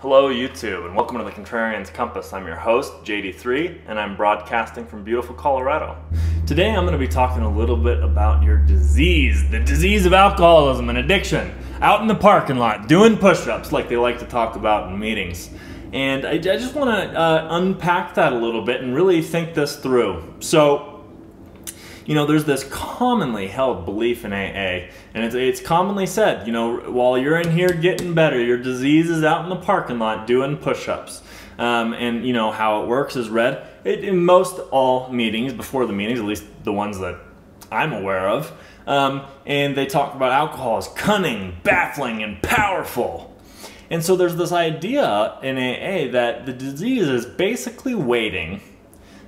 Hello YouTube and welcome to The Contrarian's Compass. I'm your host JD3 and I'm broadcasting from beautiful Colorado. Today I'm going to be talking a little bit about your disease, the disease of alcoholism and addiction, out in the parking lot doing push-ups like they like to talk about in meetings. And I just want to unpack that a little bit and really think this through. So, you know, there's this commonly held belief in AA, and it's commonly said, you know, while you're in here getting better, your disease is out in the parking lot doing push-ups. And you know how it works is read in most all meetings, before the meetings, at least the ones that I'm aware of. And they talk about alcohol as cunning, baffling, and powerful. And so there's this idea in AA that the disease is basically waiting.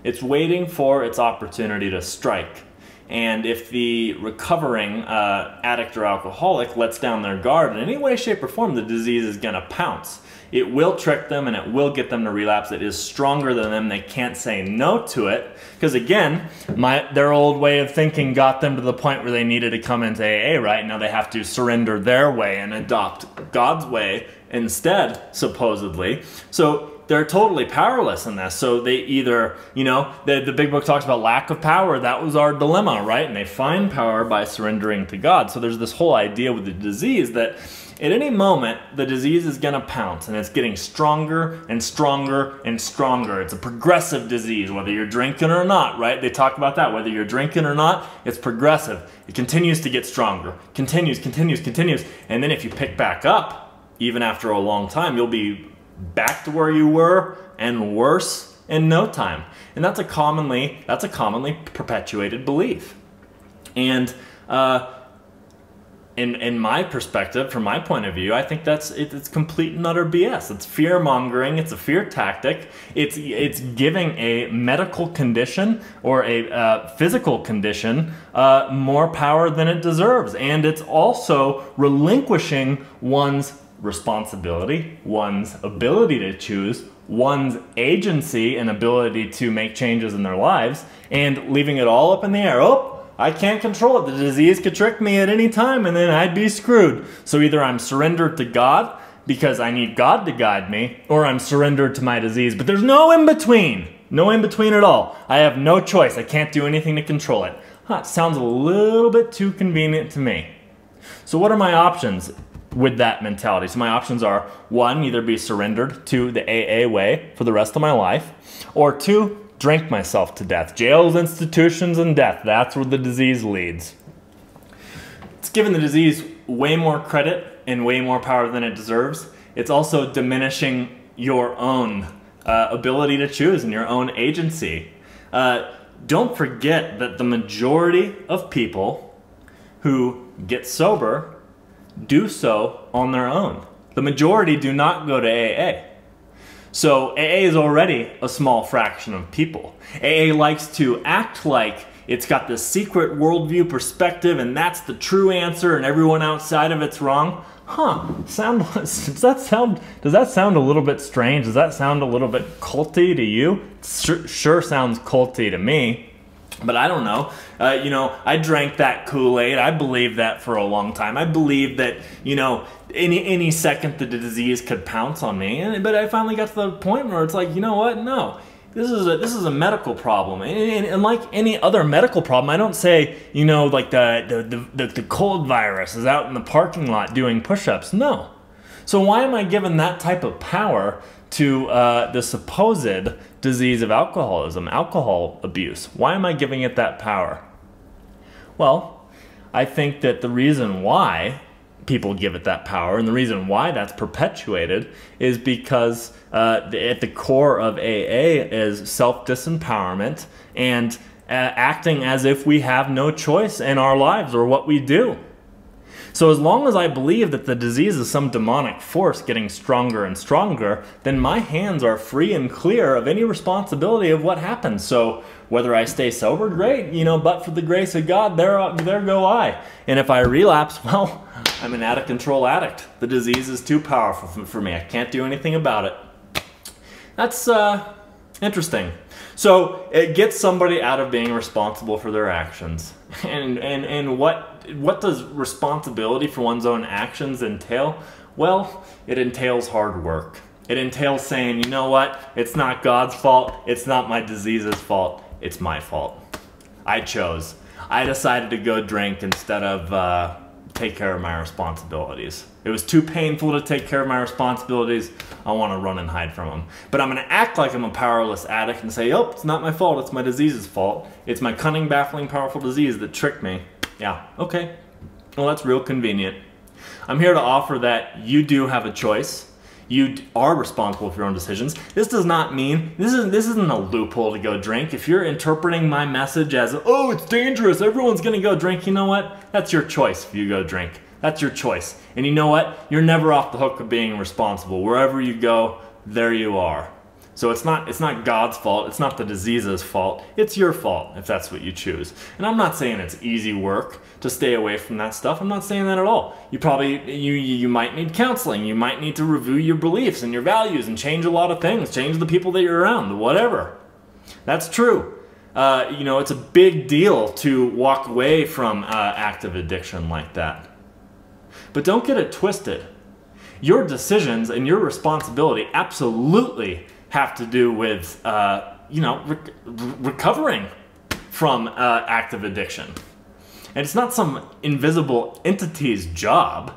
It's waiting for its opportunity to strike. And if the recovering addict or alcoholic lets down their guard in any way, shape, or form, the disease is gonna pounce. It will trick them and it will get them to relapse. It is stronger than them. They can't say no to it. Because again, their old way of thinking got them to the point where they needed to come into AA, right? Now they have to surrender their way and adopt God's way instead, supposedly. So they're totally powerless in this. So they either, you know, the big book talks about lack of power. That was our dilemma, right? And they find power by surrendering to God. So there's this whole idea with the disease that at any moment, the disease is gonna pounce, and it's getting stronger and stronger and stronger. It's a progressive disease, whether you're drinking or not, right? They talk about that, whether you're drinking or not, it's progressive. It continues to get stronger, continues. And then if you pick back up, even after a long time, you'll be back to where you were and worse in no time. And that's a commonly perpetuated belief. And in my perspective, from my point of view, I think it's complete and utter BS. It's fear-mongering, it's a fear tactic, it's giving a medical condition or a physical condition more power than it deserves. And it's also relinquishing one's responsibility, one's ability to choose, one's agency and ability to make changes in their lives, and leaving it all up in the air. Oh, I can't control it. The disease could trick me at any time and then I'd be screwed. So either I'm surrendered to God because I need God to guide me, or I'm surrendered to my disease, but there's no in between. No in between at all. I have no choice. I can't do anything to control it. Huh, sounds a little bit too convenient to me. So what are my options with that mentality? So my options are, one, either be surrendered to the AA way for the rest of my life, or two, drink myself to death. Jails, institutions, and death. That's where the disease leads. It's given the disease way more credit and way more power than it deserves. It's also diminishing your own ability to choose and your own agency. Don't forget that the majority of people who get sober do so on their own. The majority do not go to AA. So AA is already a small fraction of people. AA likes to act like it's got this secret worldview perspective and that's the true answer and everyone outside of it's wrong. Huh, does that sound a little bit strange? Does that sound a little bit culty to you? Sure sounds culty to me. But I don't know, you know, I drank that Kool-Aid, I believed that for a long time. I believed that, you know, any second the disease could pounce on me. But I finally got to the point where it's like, you know what, no. This is a medical problem, and like any other medical problem, I don't say, you know, like the cold virus is out in the parking lot doing push-ups, no. So why am I given that type of power to the supposed disease of alcoholism, alcohol abuse? Why am I giving it that power? Well, I think that the reason why people give it that power and the reason why that's perpetuated is because at the core of AA is self-disempowerment and acting as if we have no choice in our lives or what we do. So as long as I believe that the disease is some demonic force getting stronger and stronger, then my hands are free and clear of any responsibility of what happens. So whether I stay sober, great, you know, but for the grace of God, there go I. And if I relapse, well, I'm an out-of-control addict. The disease is too powerful for me. I can't do anything about it. That's interesting. So it gets somebody out of being responsible for their actions. And what does responsibility for one's own actions entail? Well, it entails hard work. It entails saying, you know what? It's not God's fault. It's not my disease's fault. It's my fault. I chose. I decided to go drink instead of take care of my responsibilities. It was too painful to take care of my responsibilities. I want to run and hide from them. But I'm going to act like I'm a powerless addict and say, oh, it's not my fault. It's my disease's fault. It's my cunning, baffling, powerful disease that tricked me. Yeah, okay. Well, that's real convenient. I'm here to offer that you do have a choice. You are responsible for your own decisions. This does not mean, this isn't a loophole to go drink. If you're interpreting my message as, oh, it's dangerous, everyone's gonna go drink, you know what? That's your choice if you go drink. That's your choice. And you know what? You're never off the hook of being responsible. Wherever you go, there you are. So it's not God's fault, it's not the disease's fault, it's your fault if that's what you choose. And I'm not saying it's easy work to stay away from that stuff. I'm not saying that at all. You probably, you might need counseling, you might need to review your beliefs and your values and change a lot of things, change the people that you're around, whatever. That's true. You know, it's a big deal to walk away from active addiction like that. But don't get it twisted. Your decisions and your responsibility absolutely have to do with, you know, recovering from active addiction. And it's not some invisible entity's job,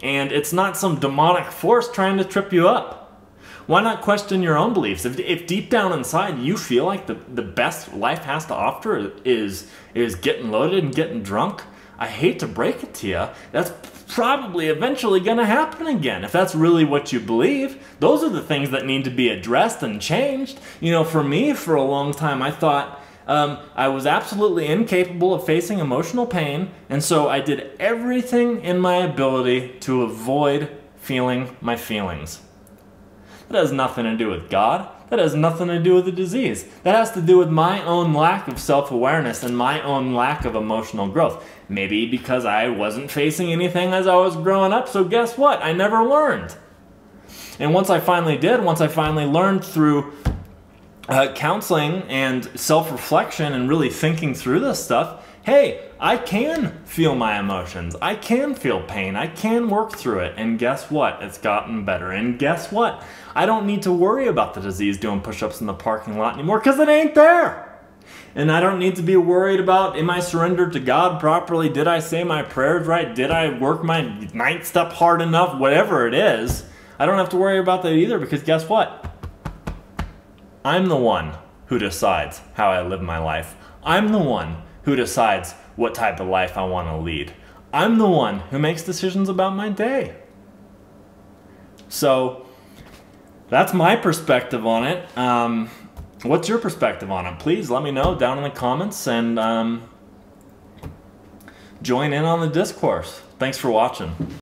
and it's not some demonic force trying to trip you up. Why not question your own beliefs? If deep down inside you feel like the best life has to offer is getting loaded and getting drunk, I hate to break it to you, that's probably eventually gonna happen again. If that's really what you believe, those are the things that need to be addressed and changed. You know, for me, for a long time, I thought I was absolutely incapable of facing emotional pain, and so I did everything in my ability to avoid feeling my feelings. That has nothing to do with God. That has nothing to do with the disease. That has to do with my own lack of self-awareness and my own lack of emotional growth. Maybe because I wasn't facing anything as I was growing up, so guess what? I never learned. And once I finally did, once I finally learned through counseling and self-reflection and really thinking through this stuff, hey, I can feel my emotions. I can feel pain. I can work through it. And guess what? It's gotten better. And guess what? I don't need to worry about the disease doing push-ups in the parking lot anymore because it ain't there. And I don't need to be worried about, am I surrendered to God properly? Did I say my prayers right? Did I work my ninth step hard enough? Whatever it is, I don't have to worry about that either because guess what? I'm the one who decides how I live my life. I'm the one who decides what type of life I want to lead. I'm the one who makes decisions about my day. So that's my perspective on it. What's your perspective on it? Please let me know down in the comments and join in on the discourse. Thanks for watching.